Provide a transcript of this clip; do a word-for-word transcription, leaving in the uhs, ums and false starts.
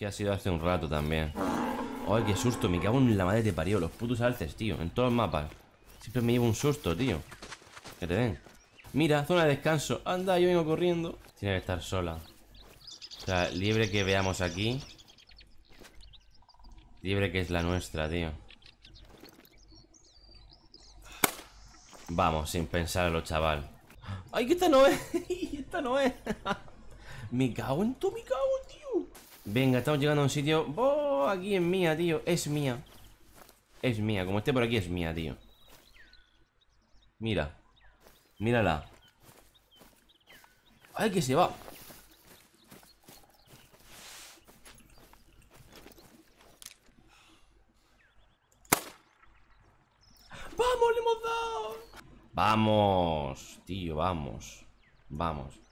Que ha sido hace un rato también. Ay, qué susto, me cago en la madre que te parió. Los putos alces, tío, en todos los mapas. Siempre me llevo un susto, tío. Que te den. Mira, zona de descanso. Anda, yo vengo corriendo. Tiene que estar sola. O sea, liebre que veamos aquí. Liebre que es la nuestra, tío. Vamos, sin pensarlo, chaval. ¡Ay, que esta no es! ¡Esta no es! Me cago en tu, me cago, tío. Venga, estamos llegando a un sitio. ¡Oh! Aquí es mía, tío. Es mía. Es mía. Como esté por aquí, es mía, tío. Mira. Mírala. ¡Ay, que se va! ¡Vamos, le hemos dado! ¡Vamos! Tío, vamos. Vamos.